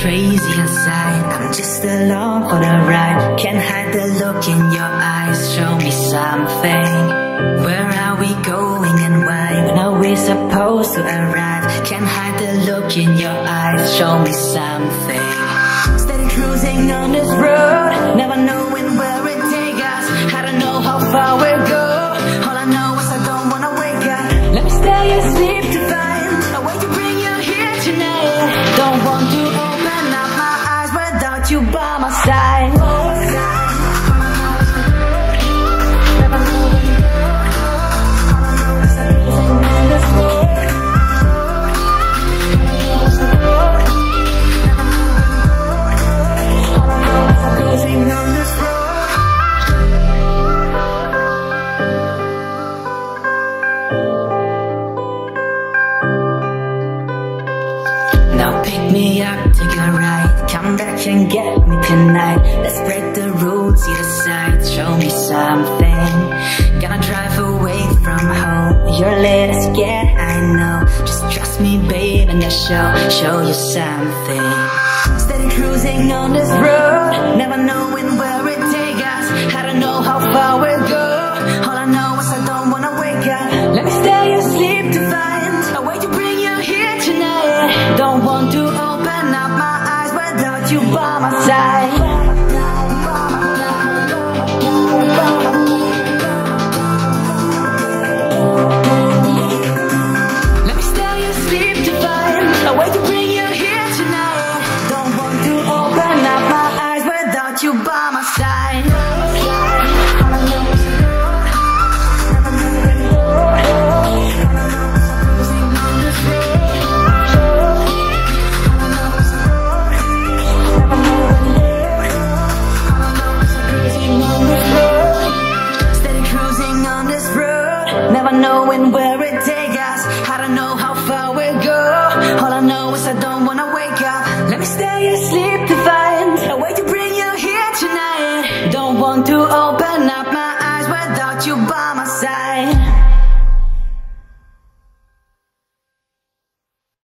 crazy inside. I'm just along for the ride. Can't hide the look in your eyes. Show me something. Where are we going and why? When are we supposed to arrive? Can't hide the look in your eyes. Show me something. Steady cruising on this road, never knowing where it takes us. I don't know how far we'll go. All I know is I don't wanna wake up. Let me stay asleep to find a way to bring you here tonight. Don't want to open up my eyes without you by my side. Pick me up, take a ride. Come back and get me tonight. Let's break the rules either side. Show me something. Gonna drive away from home. You're a little scared, I know. Just trust me, babe, and I'll show you something. Steady cruising on this road, never knowing where it takes us. I don't know how far we'll go. All I know is I don't wanna wake up. Let me stay asleep to find a way to bring you here tonight. Don't want to open up my eyes without you by my side. Never knowing where it takes us. I don't know how far we'll go. All I know is I don't wanna wake up. Let me stay asleep to find a way to bring you here tonight. Don't want to open up my eyes without you by my side.